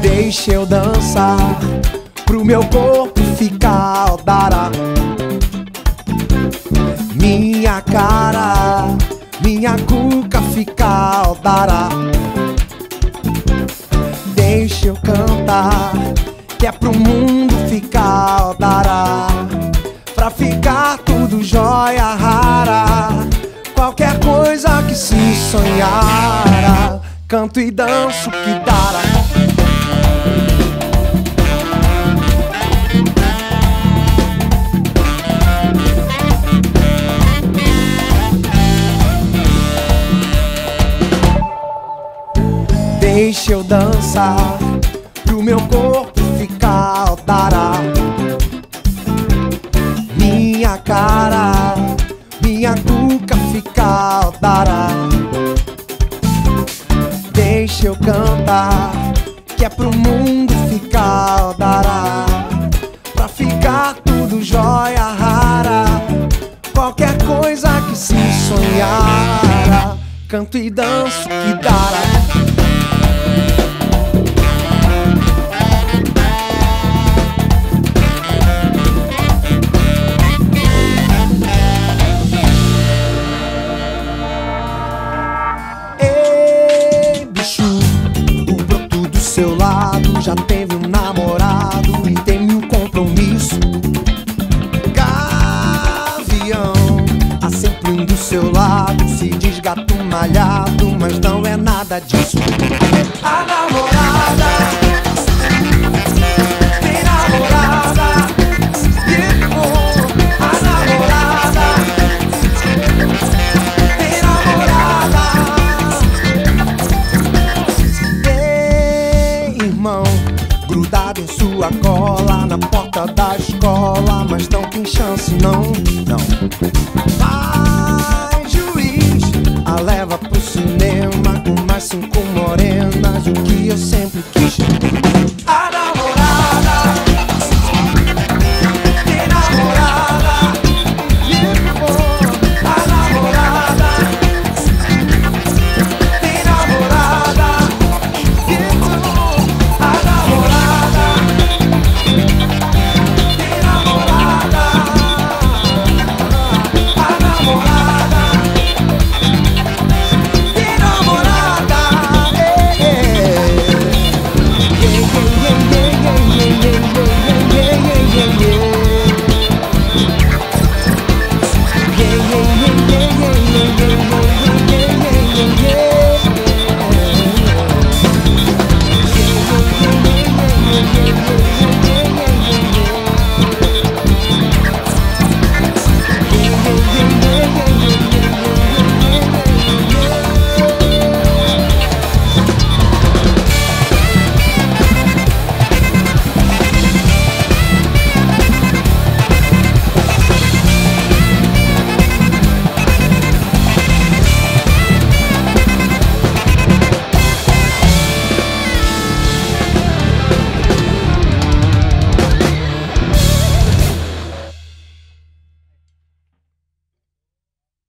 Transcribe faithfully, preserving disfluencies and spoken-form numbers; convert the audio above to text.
Deixa eu dançar, pro meu corpo ficar Odara. Minha cara, minha cuca ficar Odara. Deixa eu cantar, que é pro mundo ficar Odara. Pra ficar tudo joia rara, qualquer coisa que se sonhara. Canto e danço que dará. Deixa eu dançar, pro meu corpo ficar Odara. Minha cara, minha cuca ficar Odara. Deixa eu cantar, que é pro mundo ficar Odara. Pra ficar tudo joia rara, qualquer coisa que se sonhara. Canto e danço que dará. Seu lado já teve um namorado e tem mil compromisso. Gavião, há sempre um do seu lado, se diz gato malhado, mas não é nada disso. A namorada. Grudado em sua cola na porta da escola, mas não tem chance não, não. Vai, juiz, a leva pro cinema com mais cinco morenas, o que eu sempre quis.